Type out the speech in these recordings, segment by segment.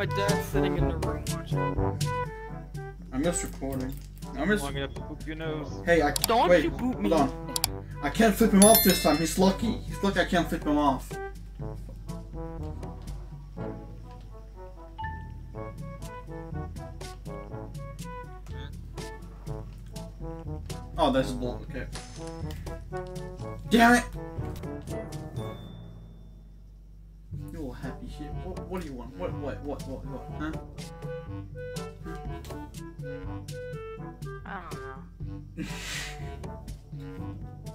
my dad sitting in the room watching. I'm just recording. I'm gonna poop your nose. Hey, I don't wait, you poop me. Hold on. I can't flip him off this time. He's lucky. He's lucky I can't flip him off. Oh, there's a block. Okay. Damn it! You're all happy here. What do you want? What? Huh? I don't know.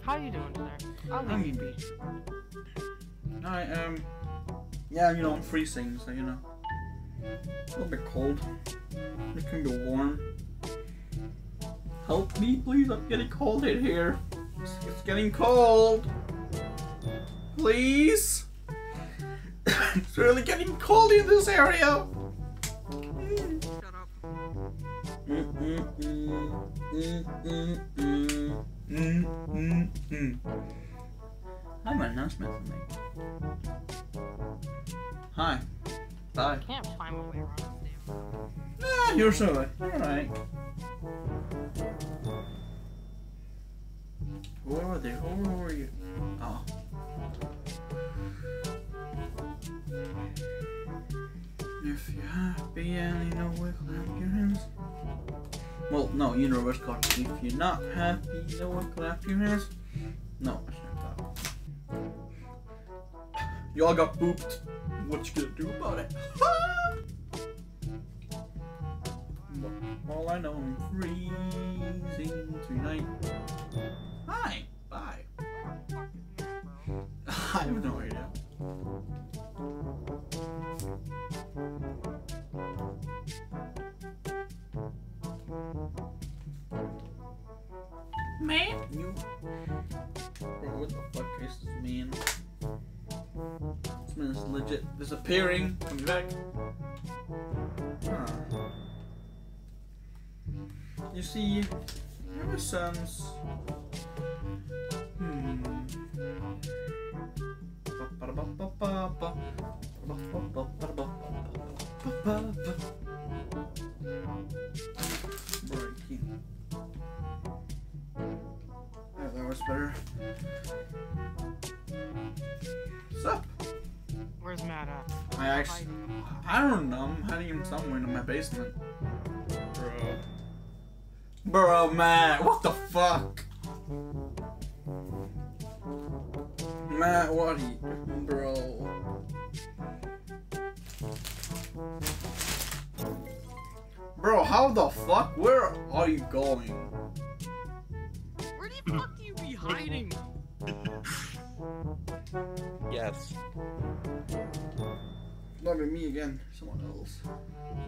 How you doing today? I'll leave you be. I am. Yeah, you know, I'm freezing, so you know. A little bit cold. It can be warm. Help me, please! I'm getting cold in here. It's getting cold. Please. It's really getting cold in this area. I have an announcement to make. Hi. Bye. I can't find my way around this damn. Nah, you're sure. You're alright. Where are they? Where were you? Oh. If you're happy and you know where to clap your hands. Well, no, universe card. If you're not happy, you know where to clap your hands. No, I shouldn't clap. Y'all got pooped. What you gonna do about it? Well, I know I'm freezing tonight. Hi! Bye. I have no idea. Man? You... Bro, what the fuck is this man? This man is legit disappearing. Coming back. Huh. You see, ever since... Breaking. Yeah, that was better. What's up? Where's Matt at? I don't know. I'm hiding him somewhere in my basement. Bro. Bro, Matt, what the fuck? Matt, what are you, bro? Bro, how the fuck? Where are you going? Where the fuck do you be hiding? Yes. Not me again. Someone else.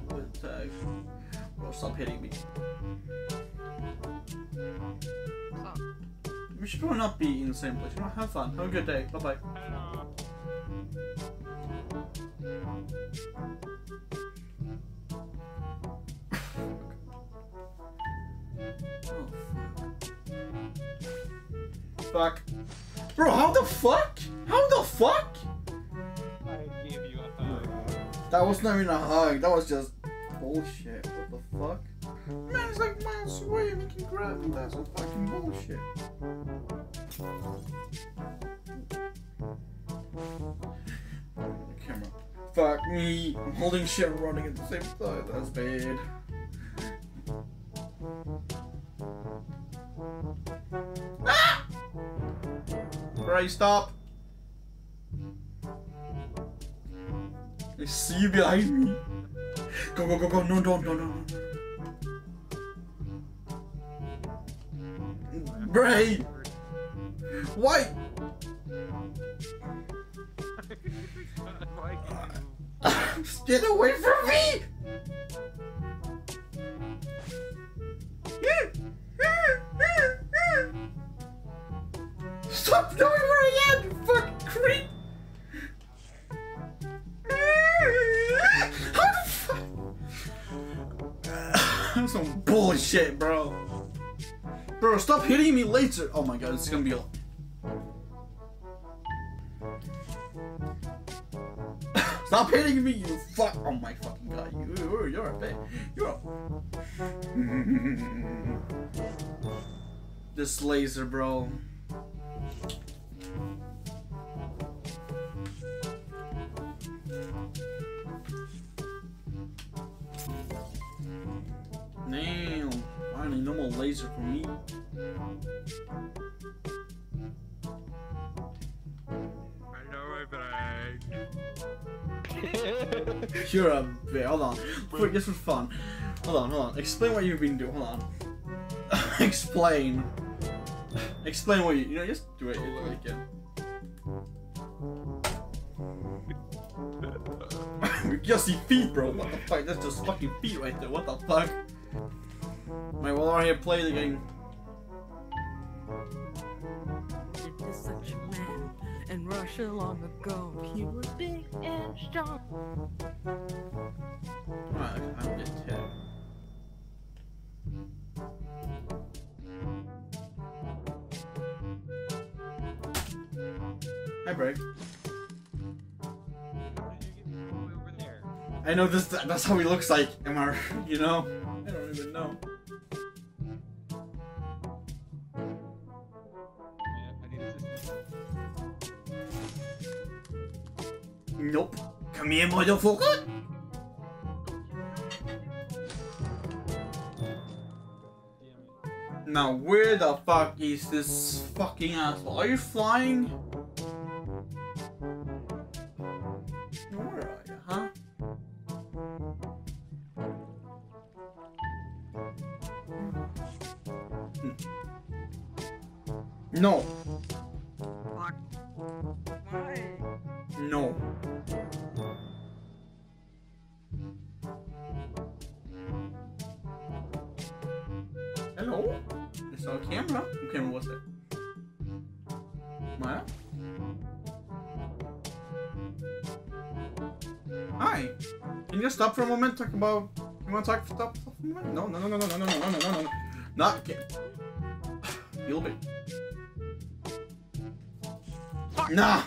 But, bro, stop hitting me. Stop. We should probably not be in the same place. You know, have fun. Have a good day. Bye bye. Oh, fuck. Bro, how the fuck? How the fuck? I gave you a hug. That was not even a hug. That was just bullshit. What the fuck? Man, it's like miles away and he can grab me. That's some fucking bullshit. The camera. Fuck me! I'm holding shit and running at the same time. That's bad. Ah! Bray, stop! I see you behind me. Go, go, go, go! No, don't, no, no, no! Bray! Why? Get away from me! Stop knowing where I am, you fucking creep! How the fuck? That's some bullshit, bro. Bro, stop hitting me later. Oh my god, it's gonna be all. Stop hitting me, you fuck! Oh my fucking god, you're a bitch. This laser, bro. Damn, I need no more laser for me. You're a bit. Hold on. Wait, just for fun. Hold on. Explain what you've been doing. Hold on. Explain what you know. Just do it. Like it. We just see feet, bro. What the fuck? That's just fucking feet right there. What the fuck? Mate, we'll already play the game. If there's such a man in Russia long ago, he was big and strong. Alright, I'm getting hit. Hi, Break. I know this, that's how he looks like, MR, you know? I don't even know. Nope. Come here, motherfucker! Now, where the fuck is this fucking asshole? Are you flying? No. Fuck. Why? No. Hello? I saw a camera. What camera was it? Maya? Hi. Can you stop for a moment? Talk about. You want to talk? Stop for a moment? No. Not get. A little bit. Nah!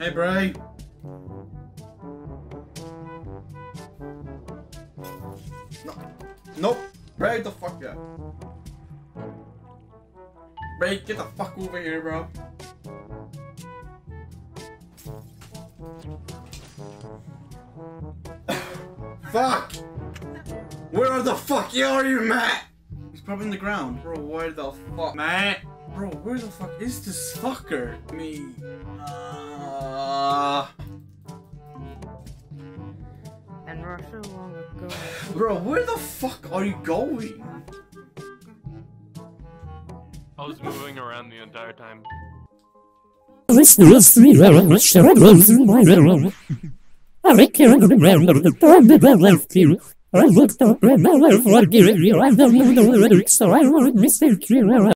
Hey, Bray! No. Nope! Bray, the fuck yeah! Bray, get the fuck over here, bro! Fuck! Where the fuck are you, Matt? He's probably in the ground. Bro, where the fuck? Matt! Bro, where the fuck is this fucker? Me. And Russia long ago. Bro, where the fuck are you going? I was moving around the entire time. I looked up, I don't know whether it's a right or a mistake.